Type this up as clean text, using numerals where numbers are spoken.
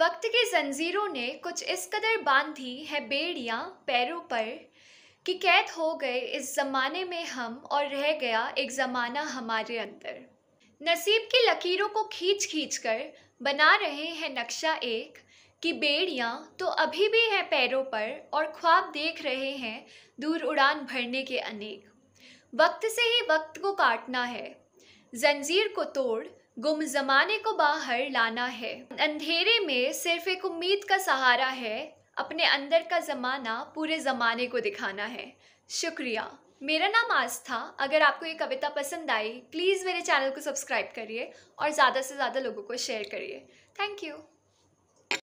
वक्त की जंजीरों ने कुछ इस कदर बांधी है बेड़ियाँ पैरों पर कि कैद हो गए इस ज़माने में हम और रह गया एक ज़माना हमारे अंदर। नसीब की लकीरों को खींच खींच कर बना रहे हैं नक्शा एक कि बेड़ियाँ तो अभी भी हैं पैरों पर और ख्वाब देख रहे हैं दूर उड़ान भरने के अनेक। वक्त से ही वक्त को काटना है, जंजीर को तोड़ गुम ज़माने को बाहर लाना है। अंधेरे में सिर्फ एक उम्मीद का सहारा है, अपने अंदर का ज़माना पूरे ज़माने को दिखाना है। शुक्रिया। मेरा नाम आस्था। अगर आपको ये कविता पसंद आई, प्लीज़ मेरे चैनल को सब्सक्राइब करिए और ज़्यादा से ज़्यादा लोगों को शेयर करिए। Thank you.